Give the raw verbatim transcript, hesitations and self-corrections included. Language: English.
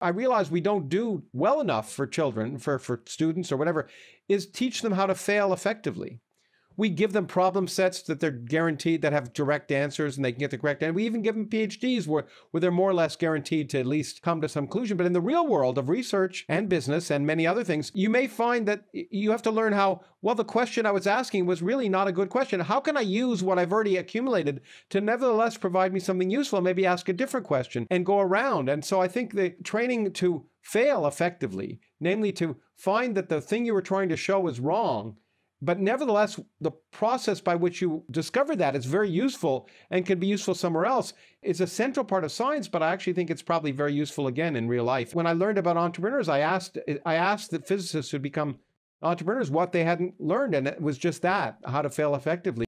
I realize we don't do well enough for children, for, for students or whatever, is teach them how to fail effectively. We give them problem sets that they're guaranteed that have direct answers and they can get the correct answer. We even give them P H Ds where, where they're more or less guaranteed to at least come to some conclusion. But in the real world of research and business and many other things, you may find that you have to learn how, well, the question I was asking was really not a good question. How can I use what I've already accumulated to nevertheless provide me something useful, maybe ask a different question and go around? And so I think the training to fail effectively, namely to find that the thing you were trying to show is wrong, but nevertheless, the process by which you discover that is very useful and can be useful somewhere else. It's a central part of science, but I actually think it's probably very useful again in real life. When I learned about entrepreneurs, I asked, I asked that physicists who become entrepreneurs what they hadn't learned, and it was just that, how to fail effectively.